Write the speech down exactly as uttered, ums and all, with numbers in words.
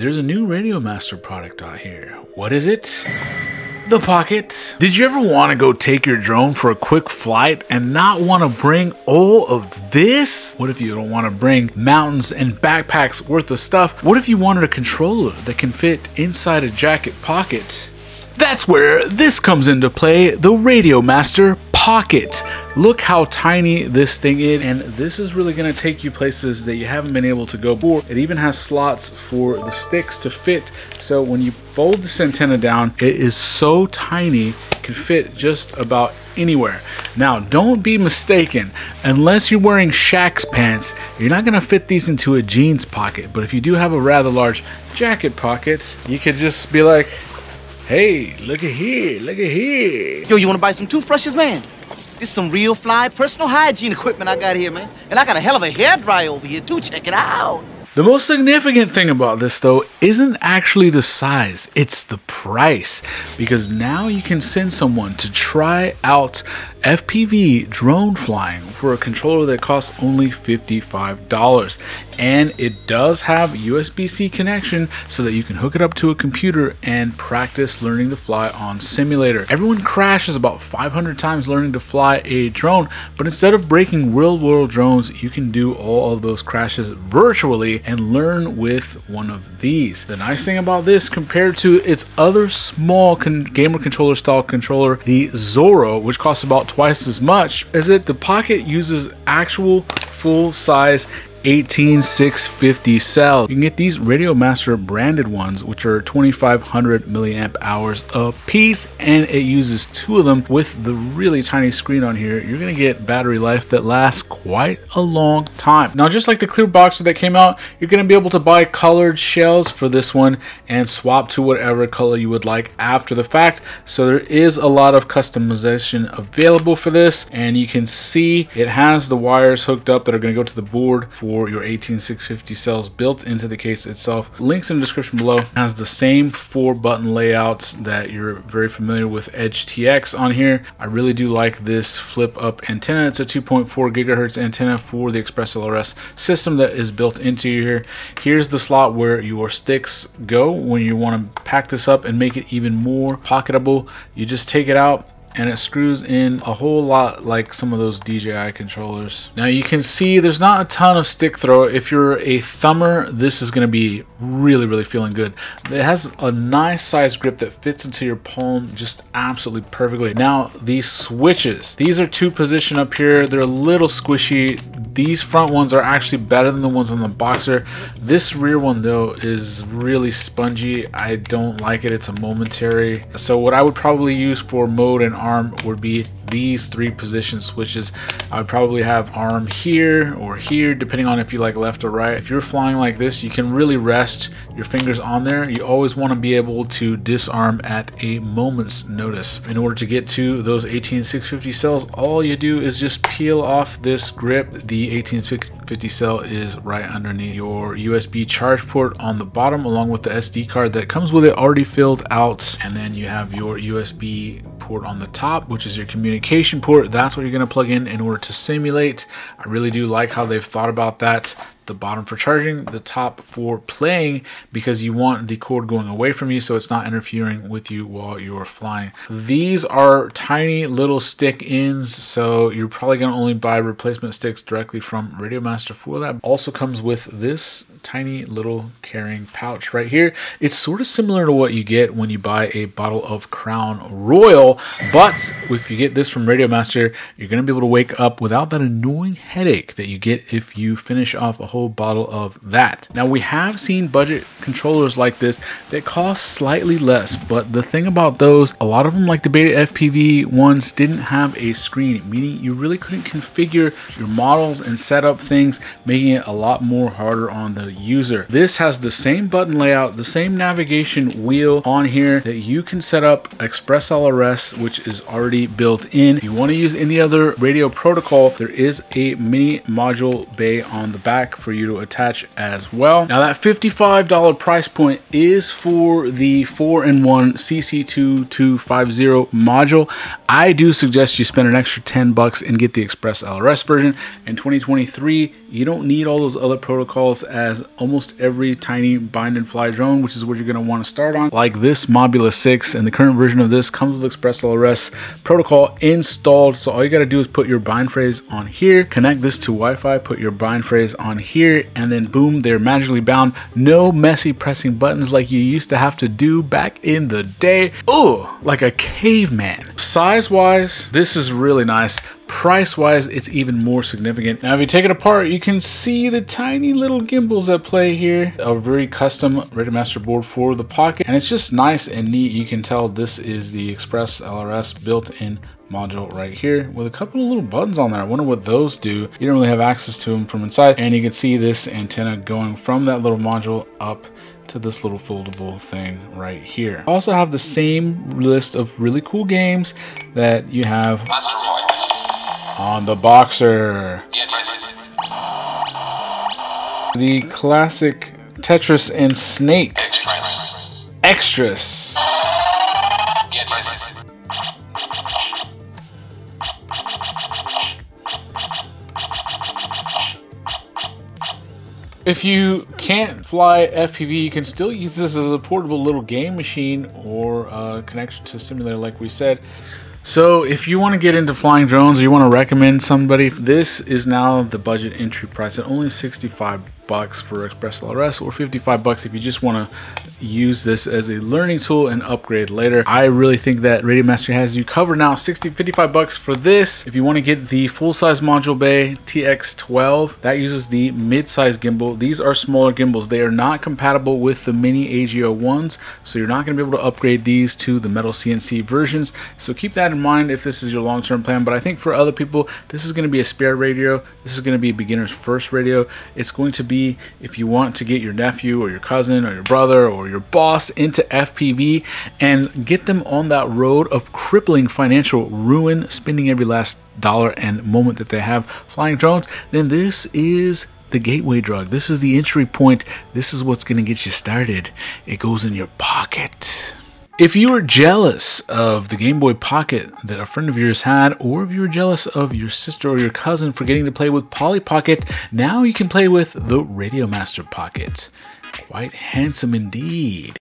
There's a new Radiomaster product out here. What is it? The Pocket. Did you ever want to go take your drone for a quick flight and not want to bring all of this? What if you don't want to bring mountains and backpacks worth of stuff? What if you wanted a controller that can fit inside a jacket pocket? That's where this comes into play, the Radiomaster Pocket. Look how tiny this thing is, and this is really going to take you places that you haven't been able to go before. It even has slots for the sticks to fit, so when you fold this antenna down, it is so tiny, it can fit just about anywhere. Now don't be mistaken, unless you're wearing Shaxx pants, you're not going to fit these into a jeans pocket, but if you do have a rather large jacket pocket, you could just be like, hey, look at here, look at here. Yo, you want to buy some toothbrushes, man? This is some real fly personal hygiene equipment I got here, man. And I got a hell of a hairdryer over here, too. Check it out. The most significant thing about this, though, isn't actually the size. It's the price. Because now you can send someone to try out F P V drone flying for a controller that costs only fifty-five dollars. And it does have U S B C connection so that you can hook it up to a computer and practice learning to fly on simulator. Everyone crashes about five hundred times learning to fly a drone, but instead of breaking real-world drones, you can do all of those crashes virtually and learn with one of these. The nice thing about this compared to its other small con gamer controller style controller, the Zorro, which costs about twice as much, is that the Pocket uses actual full-size eighteen six fifty cells. You can get these Radiomaster branded ones, which are twenty-five hundred milliamp hours a piece, and it uses two of them. With the really tiny screen on here, you're gonna get battery life that lasts quite a long time. Now, just like the clear Boxer that came out, you're gonna be able to buy colored shells for this one and swap to whatever color you would like after the fact. So there is a lot of customization available for this, and you can see it has the wires hooked up that are gonna go to the board for Or your eighteen six fifty cells built into the case itself. Links in the description below. It has the same four button layouts that you're very familiar with EdgeTX on here. I really do like this flip up antenna. It's a two point four gigahertz antenna for the Express L R S system that is built into here. Here's the slot where your sticks go when you want to pack this up and make it even more pocketable. You just take it out, and it screws in a whole lot like some of those D J I controllers. Now you can see there's not a ton of stick throw. If you're a thumber, this is going to be really, really feeling good. It has a nice size grip that fits into your palm just absolutely perfectly. Now these switches, these are two position up here. They're a little squishy. These front ones are actually better than the ones on the Boxer. This rear one though is really spongy. I don't like it. It's a momentary. So what I would probably use for mode and arm would be these three position switches. I would probably have arm here or here, depending on if you like left or right. If you're flying like this, you can really rest your fingers on there. You always want to be able to disarm at a moment's notice. In order to get to those eighteen six fifty cells, all you do is just peel off this grip. The eighteen six fifty cell is right underneath your U S B charge port on the bottom, along with the S D card that comes with it already filled out. And then you have your U S B port on the top, which is your communication Communication port. That's what you're going to plug in in order to simulate. I really do like how they've thought about that. The bottom for charging, the top for playing, because you want the cord going away from you so it's not interfering with you while you're flying. These are tiny little stick ends, so you're probably going to only buy replacement sticks directly from Radiomaster for that. Also comes with this tiny little carrying pouch right here. It's sort of similar to what you get when you buy a bottle of Crown Royal, but if you get this from Radiomaster, you're going to be able to wake up without that annoying headache that you get if you finish off a whole bottle of that. Now we have seen budget controllers like this that cost slightly less, but the thing about those, a lot of them like the Beta F P V ones didn't have a screen, meaning you really couldn't configure your models and set up things, making it a lot more harder on the user. This has the same button layout, the same navigation wheel on here that you can set up Express L R S, which is already built in. If you want to use any other radio protocol, there is a mini module bay on the back for you to attach as well. Now that fifty-five dollar solid price point is for the four in one C C two two five zero module. I do suggest you spend an extra ten bucks and get the Express L R S version. In twenty twenty-three, you don't need all those other protocols, as almost every tiny bind and fly drone, which is what you're going to want to start on, like this Mobula six and the current version of this, comes with Express L R S protocol installed. So all you got to do is put your bind phrase on here, connect this to Wi-Fi, put your bind phrase on here, and then boom, they're magically bound. No messy pressing buttons like you used to have to do back in the day. Oh, like a caveman. Size wise, this is really nice. Price wise, it's even more significant. Now, if you take it apart, you can see the tiny little gimbals at play here. A very custom Radiomaster board for the Pocket, and it's just nice and neat. You can tell this is the Express L R S built-in module right here with a couple of little buttons on there. I wonder what those do. You don't really have access to them from inside. And you can see this antenna going from that little module up to this little foldable thing right here. I also have the same list of really cool games that you have on the Boxer. The classic Tetris and Snake. Extras. Extras. If you can't fly F P V, you can still use this as a portable little game machine or a connection to a simulator like we said. So if you want to get into flying drones or you want to recommend somebody, this is now the budget entry price at only sixty-five bucks for Express L R S, or fifty-five bucks if you just want to use this as a learning tool and upgrade later. I really think that Radiomaster has you covered now. Sixty, fifty-five bucks for this. If you want to get the full-size module bay T X twelve, that uses the mid-size gimbal. These are smaller gimbals. They are not compatible with the mini A G oh ones, so you're not going to be able to upgrade these to the metal C N C versions. So keep that in mind if this is your long-term plan. But I think for other people, this is going to be a spare radio. This is going to be a beginner's first radio. It's going to be, if you want to get your nephew or your cousin or your brother or your boss into F P V and get them on that road of crippling financial ruin, spending every last dollar and moment that they have flying drones, then this is the gateway drug. This is the entry point. This is what's going to get you started. It goes in your pocket. If you were jealous of the Game Boy Pocket that a friend of yours had, or if you were jealous of your sister or your cousin for getting to play with Poly Pocket, now you can play with the Radiomaster Pocket. Quite handsome indeed.